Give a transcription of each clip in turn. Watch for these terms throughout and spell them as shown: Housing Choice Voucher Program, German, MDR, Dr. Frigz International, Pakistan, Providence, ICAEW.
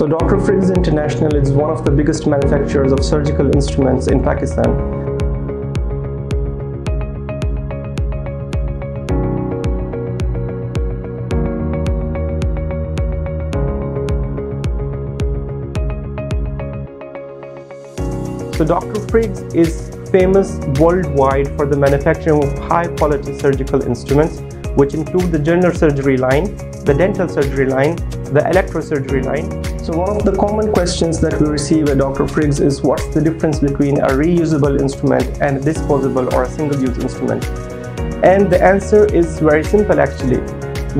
So Dr. Frigz International is one of the biggest manufacturers of surgical instruments in Pakistan. So Dr. Frigz is famous worldwide for the manufacturing of high-quality surgical instruments, which include the general surgery line, the dental surgery line, the electrosurgery line. So one of the common questions that we receive at Dr. Frigz is what's the difference between a reusable instrument and a disposable or a single-use instrument? And the answer is very simple actually.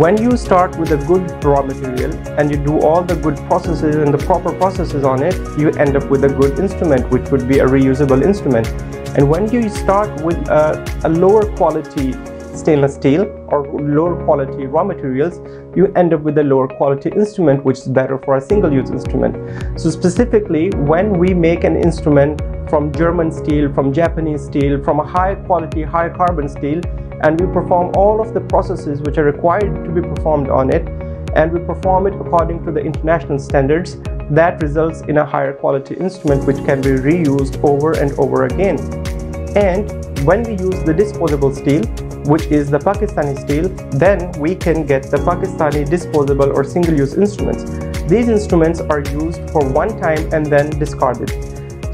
When you start with a good raw material and you do all the good processes and the proper processes on it, you end up with a good instrument, which would be a reusable instrument. And when you start with a lower quality stainless steel or lower quality raw materials, you end up with a lower quality instrument, which is better for a single-use instrument. So specifically, when we make an instrument from German steel, from Japanese steel, from a high quality, high carbon steel, and we perform all of the processes which are required to be performed on it, and we perform it according to the international standards, that results in a higher quality instrument which can be reused over and over again. And when we use the disposable steel, which is the Pakistani steel, then we can get the Pakistani disposable or single-use instruments. These instruments are used for one time and then discarded.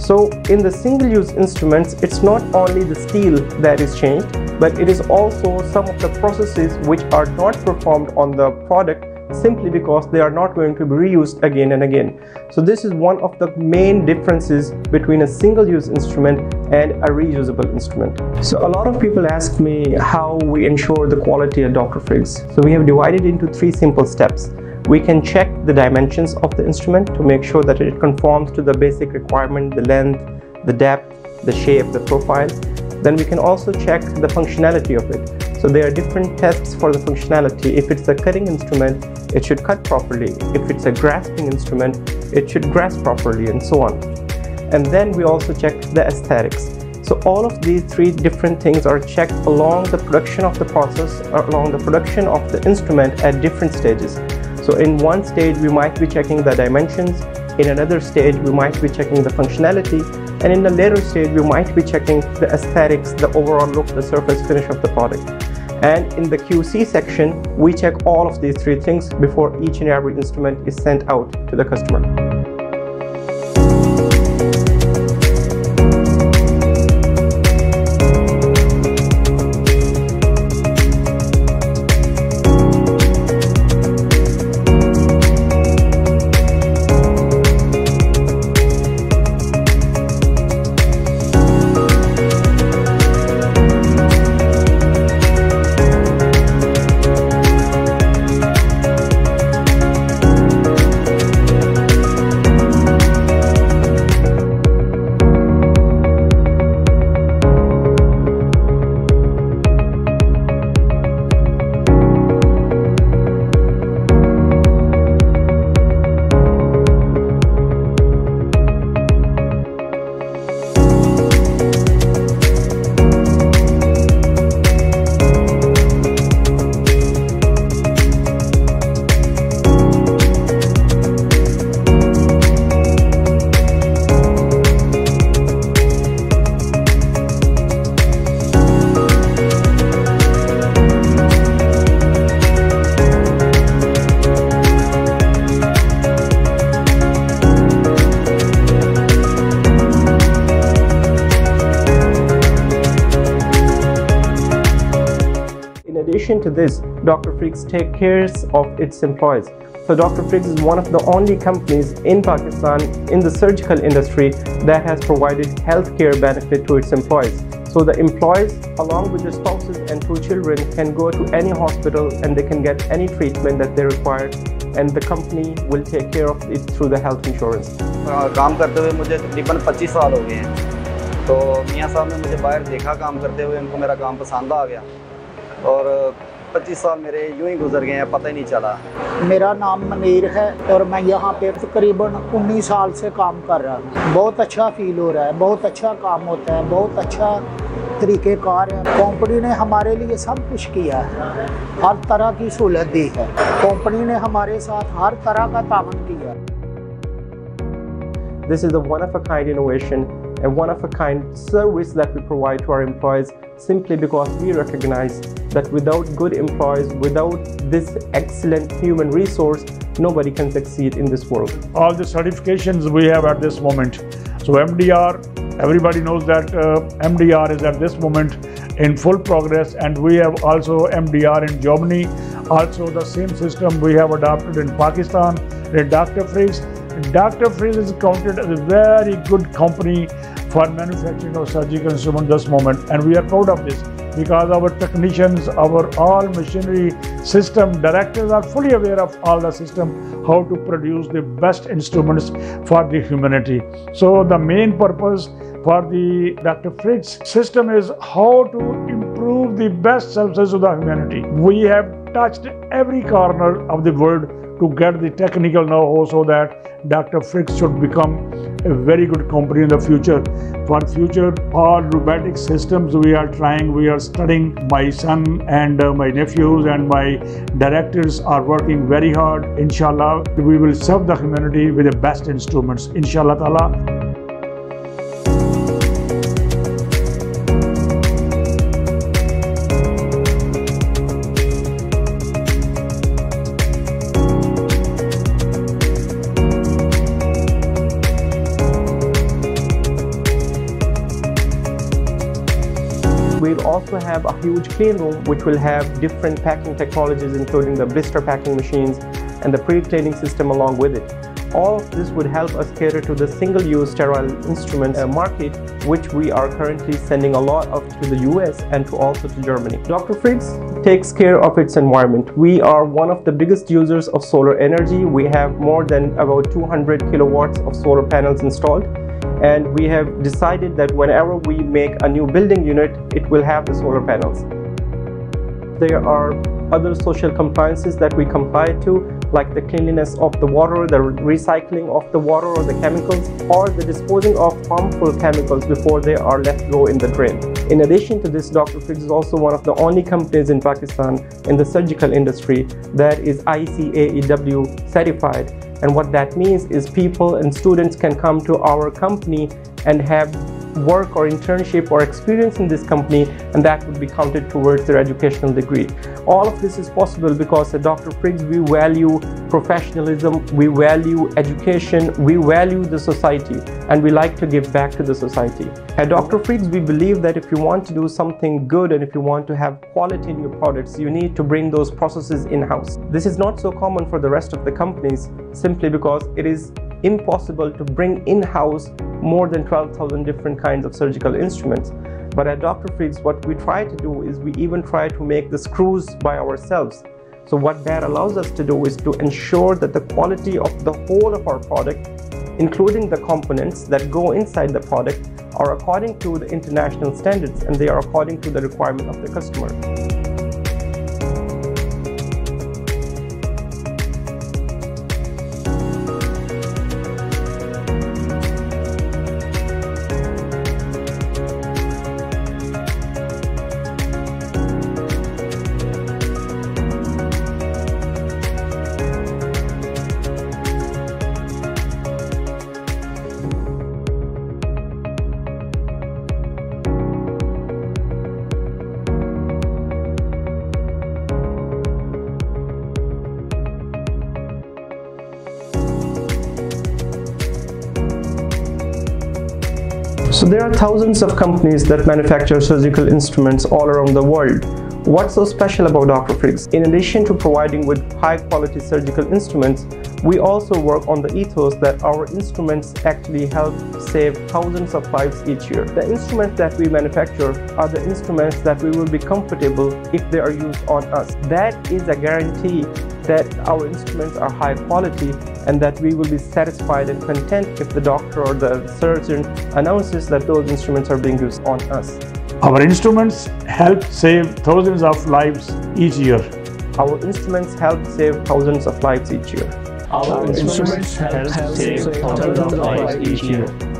So in the single-use instruments, it's not only the steel that is changed, but it is also some of the processes which are not performed on the product simply because they are not going to be reused again and again. So this is one of the main differences between a single-use instrument and a reusable instrument. So a lot of people ask me how we ensure the quality at Dr. Frigz. So we have divided into three simple steps. We can check the dimensions of the instrument to make sure that it conforms to the basic requirement, the length, the depth, the shape, the profile. Then we can also check the functionality of it. So there are different tests for the functionality. If it's a cutting instrument, it should cut properly. If it's a grasping instrument, it should grasp properly, and so on. And then we also check the aesthetics. So all of these three different things are checked along the production of the process, or along the production of the instrument at different stages. So in one stage, we might be checking the dimensions. In another stage, we might be checking the functionality. And in the later stage, we might be checking the aesthetics, the overall look, the surface finish of the product. And in the QC section, we check all of these three things before each and every instrument is sent out to the customer. In addition to this, Dr. Frigz takes care of its employees. So Dr. Frigz is one of the only companies in Pakistan in the surgical industry that has provided healthcare benefit to its employees. So the employees, along with their spouses and two children, can go to any hospital and they can get any treatment that they require, and the company will take care of it through the health insurance. काम करते हुए मुझे तकरीबन 25 साल हो गए हैं। तो मियां साहब ने मुझे बाहर देखा काम करते हुए, उनको मेरा काम पसंद आ गया। और 25 साल मेरे यूं ही गुजर गए हैं, पता ही नहीं चला। मेरा नाम मनीर है और मैं यहाँ पे तकरीबन 19 साल से काम कर रहा हूँ। बहुत अच्छा फील हो रहा है, बहुत अच्छा काम होता है, बहुत अच्छा तरीक़ेकार है। कंपनी ने हमारे लिए सब कुछ किया है, हर तरह की सहूलत दी है। कंपनी ने हमारे साथ हर तरह का तावन किया। This is a one-of-a-kind innovation, a one-of-a-kind service that we provide to our employees, simply because we recognize that without good employees, without this excellent human resource, nobody can succeed in this world. All the certifications we have at this moment. So MDR, everybody knows that MDR is at this moment in full progress, and we have also MDR in Germany. Also the same system we have adopted in Pakistan, in Dr. Frigz. Dr. Frigz is counted as a very good company for manufacturing of surgical instruments this moment, and we are proud of this because our technicians, our all machinery system directors are fully aware of all the system, how to produce the best instruments for the humanity. So the main purpose for the Dr. Frigz system is how to improve the best services to the humanity. We have touched every corner of the world to get the technical know-how so that Dr. Frigz should become a very good company in the future. For future, all robotic systems we are trying, we are studying. My son and my nephews and my directors are working very hard. Inshallah, we will serve the humanity with the best instruments. Inshallah Ta'ala. We'll also have a huge clean room which will have different packing technologies, including the blister packing machines and the pre-cleaning system along with it. All of this would help us cater to the single-use sterile instrument market, which we are currently sending a lot of to the US and to also to Germany. Dr. Frigz takes care of its environment. We are one of the biggest users of solar energy. We have more than about 200 kilowatts of solar panels installed. And we have decided that whenever we make a new building unit, it will have the solar panels. There are other social compliances that we comply to, like the cleanliness of the water, the recycling of the water or the chemicals, or the disposing of harmful chemicals before they are let go in the drain. In addition to this, Dr. Frigz is also one of the only companies in Pakistan in the surgical industry that is ICAEW certified. And what that means is people and students can come to our company and have work or internship or experience in this company, and that would be counted towards their educational degree. All of this is possible because at Dr. Frigz we value professionalism, we value education, we value the society, and we like to give back to the society. At Dr. Frigz we believe that if you want to do something good and if you want to have quality in your products, you need to bring those processes in-house. This is not so common for the rest of the companies, simply because it is impossible to bring in-house more than 12,000 different kinds of surgical instruments. But at Dr. Frigz, what we try to do is we even try to make the screws by ourselves. So what that allows us to do is to ensure that the quality of the whole of our product, including the components that go inside the product, are according to the international standards, and they are according to the requirement of the customer. So there are thousands of companies that manufacture surgical instruments all around the world. What's so special about Dr. Frigz? In addition to providing with high-quality surgical instruments, we also work on the ethos that our instruments actually help save thousands of lives each year. The instruments that we manufacture are the instruments that we will be comfortable if they are used on us. That is a guarantee that our instruments are high quality and that we will be satisfied and content if the doctor or the surgeon announces that those instruments are being used on us. Our instruments help save thousands of lives each year. Our instruments help save thousands of lives each year. Our instruments help save thousands of lives each year.